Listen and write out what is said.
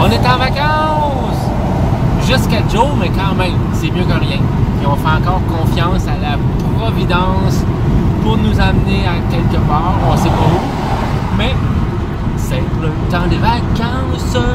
On est en vacances! Jusqu'à Joe, mais quand même, c'est mieux que rien. Et on fait encore confiance à la Providence pour nous amener à quelque part, on sait pas où. Mais c'est le temps des vacances!